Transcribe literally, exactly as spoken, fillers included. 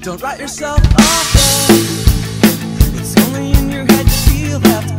Don't write yourself off, it's only in your head to feel left.